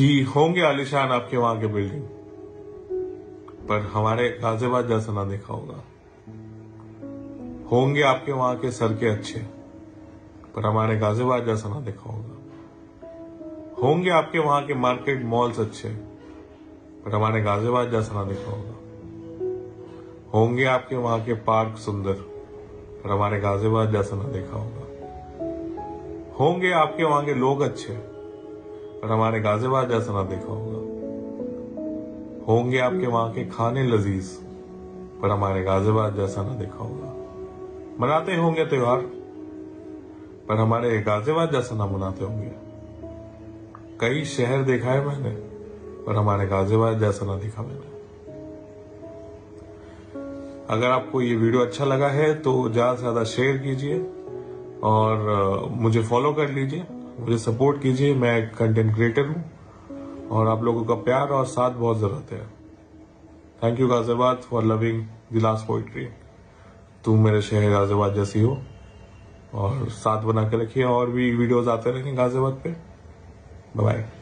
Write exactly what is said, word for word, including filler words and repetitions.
कि होंगे आलिशान आपके वहां के बिल्डिंग, पर हमारे गाजियाबाद जैसा ना देखा होगा। होंगे आपके वहां के सड़कें अच्छे, पर हमारे गाजियाबाद जैसा ना देखा होगा। होंगे आपके वहां के मार्केट मॉल्स अच्छे, पर हमारे गाजियाबाद जैसा ना देखा होगा। होंगे आपके वहां के पार्क सुंदर, पर हमारे गाजियाबाद जैसा ना देखा होगा। होंगे आपके वहां के लोग अच्छे, पर हमारे गाजियाबाद जैसा ना देखा होगा। होंगे आपके वहां के खाने लजीज, पर हमारे गाजियाबाद जैसा ना देखा होगा। मनाते होंगे त्योहार, पर हमारे गाजियाबाद जैसा ना मनाते होंगे। कई शहर देखा है मैंने, पर हमारे गाजियाबाद जैसा ना देखा मैंने। अगर आपको ये वीडियो अच्छा लगा है तो ज्यादा से ज्यादा शेयर कीजिए और मुझे फॉलो कर लीजिए, मुझे सपोर्ट कीजिए। मैं एक कंटेंट क्रिएटर हूँ और आप लोगों का प्यार और साथ बहुत जरूरत है। Thank you Ghaziabad for loving गिलास पोइट्री। तुम मेरे शहर गाजियाबाद जैसी हो, और साथ बना के रखिए। और भी वीडियोज आते रहेंगे गाजियाबाद पे। बाय।